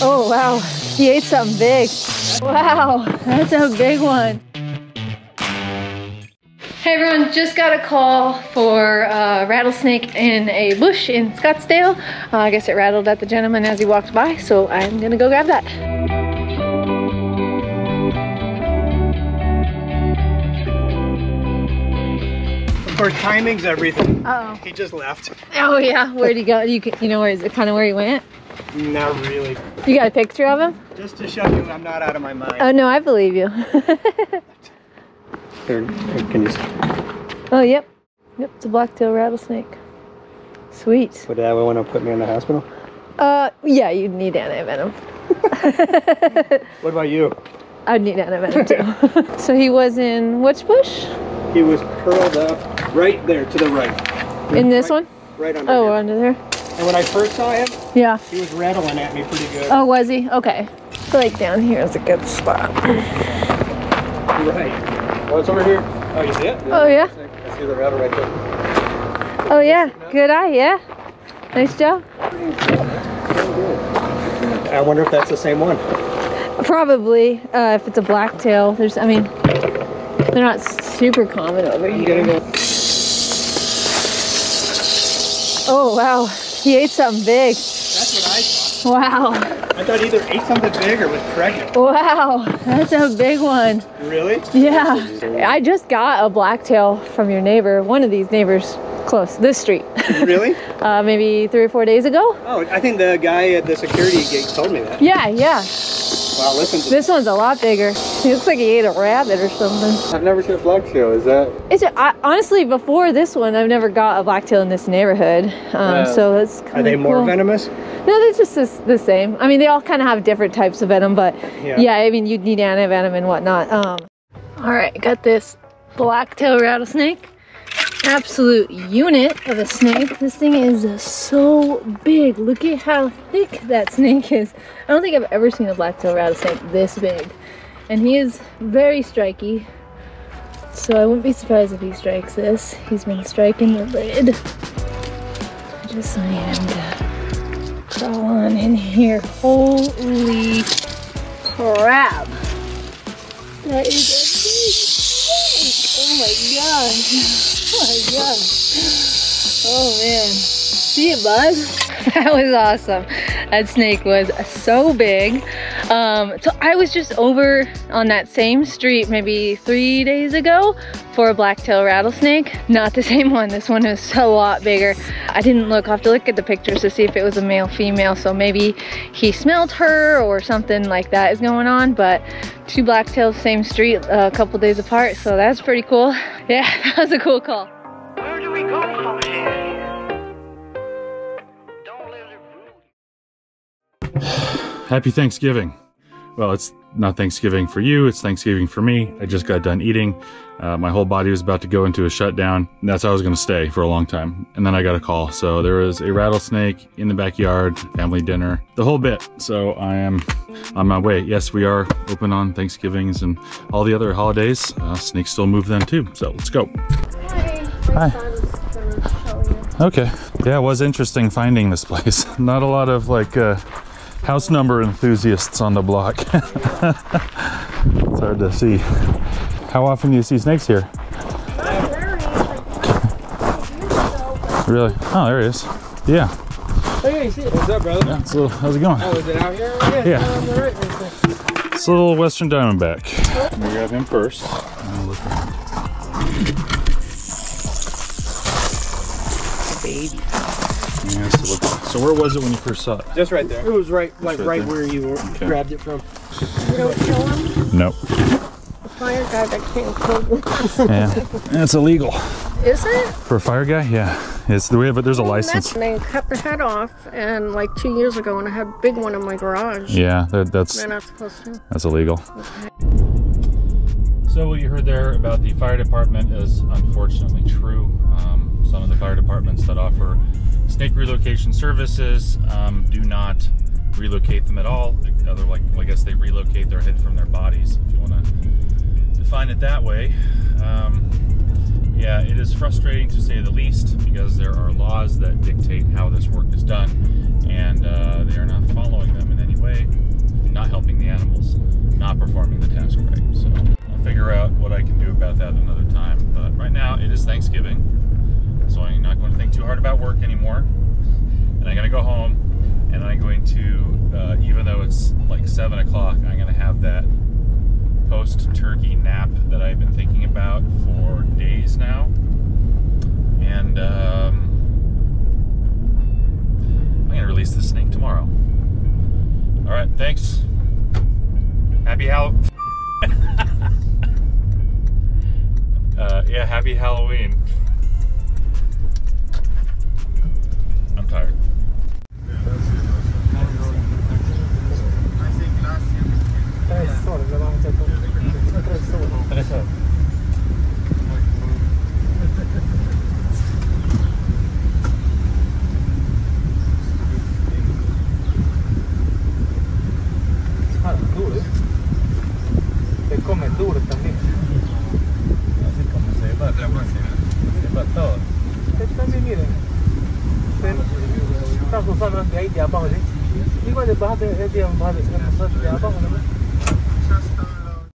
Oh wow, he ate something big. Wow, that's a big one. Hey everyone, just got a call for a rattlesnake in a bush in Scottsdale. I guess it rattled at the gentleman as he walked by, so I'm gonna go grab that. Or timing's everything. Uh oh. He just left. Oh yeah, where'd he go? You know, where is it? Kind of where he went? Not really. You got a picture of him? Just to show you I'm not out of my mind. Oh no, I believe you. Here, can you see? Oh yep. Yep, it's a blacktail rattlesnake. Sweet. Would that want to put me in the hospital? Yeah, you'd need antivenom. What about you? I'd need antivenom too. So he was in which bush? He was curled up right there to the right. In this one? Right under there. Oh, under there. And when I first saw him, yeah, he was rattling at me pretty good. Oh, was he? Okay. I feel like down here is a good spot. Right. Well, it's over here. Oh, you see it? Yeah. Oh, yeah. I see the rattle right there. Oh, yeah. Good eye, yeah. Nice job. I wonder if that's the same one. Probably. If it's a blacktail, there's, I mean, they're not super common over here. Oh wow, he ate something big. That's what I thought. Wow. I thought either ate something big or was pregnant. Wow, that's a big one. Really? Yeah. I just got a blacktail from your neighbor, one of these neighbors close, this street. Really? Maybe 3 or 4 days ago. Oh, I think the guy at the security gate told me that. Yeah, yeah. Wow, listen to this one's a lot bigger. He looks like he ate a rabbit or something. I've never seen a blacktail. Is that? Honestly, before this one, I've never got a blacktail in this neighborhood. So it's kind of. Are they more venomous? No, they're just the same. I mean, they all kind of have different types of venom, but yeah, I mean, you'd need antivenom and whatnot. All right, got this blacktail rattlesnake. Absolute unit of a snake. This thing is so big. Look at how thick that snake is. I don't think I've ever seen a blacktail rattlesnake this big. And he is very striky. So I wouldn't be surprised if he strikes this. He's been striking the lid. I just need him to crawl on in here. Holy crap. That is a big snake. Oh my god. Oh my god. Oh man. See you, bud. That was awesome. That snake was so big. So I was just over on that same street maybe 3 days ago for a blacktail rattlesnake. Not the same one. This one is a lot bigger. I didn't look. I'll have to look at the pictures to see if it was a male, female. So maybe he smelled her or something like that is going on. But two blacktails, same street, a couple days apart. So that's pretty cool. Yeah, that was a cool call. Where do we go from here? Don't let it ruin. Happy Thanksgiving. Well, it's not Thanksgiving for you, it's Thanksgiving for me. I just got done eating. My whole body was about to go into a shutdown. And that's how I was gonna stay for a long time. And then I got a call. So there was a rattlesnake in the backyard, family dinner, the whole bit. So I am on my way. Yes, we are open on Thanksgivings and all the other holidays. Snakes still move then too, so let's go. Hi. Okay, yeah, it was interesting finding this place. Not a lot of like, house number enthusiasts on the block. It's hard to see. How often do you see snakes here? Not very, like, really? Oh, there he is. Yeah. Hey, see it. What's up, brother? Yeah, how's it going? Oh, is it out here? Yeah. On the right. It's a little Western Diamondback. Let me grab him first. Look around. Baby. Yeah, so where was it when you first saw it? Just right there. It was right where you grabbed it from. You don't kill him? Nope. The fire guy that can't kill him. Yeah, it's illegal. Is it? For a fire guy? Yeah. It's the way, but there's a license. And they cut the head off, and like 2 years ago, and I had a big one in my garage. Yeah, that's... They're not supposed to. That's illegal. Okay. So what you heard there about the fire department is unfortunately true. Some of the fire departments that offer snake relocation services do not relocate them at all. I guess they relocate their head from their bodies, if you want to define it that way. Yeah, it is frustrating to say the least, because there are laws that dictate how this work is done, and they are not following them in any way. is Thanksgiving, so I'm not going to think too hard about work anymore. And I'm going to go home, and I'm going to, even though it's like 7 o'clock, I'm going to have that post-turkey nap that I've been thinking about for days now. And I'm going to release the snake tomorrow. All right, thanks. Happy Halloween. Yeah, happy Halloween. I'm tired. Diabang, digo de baja de abang,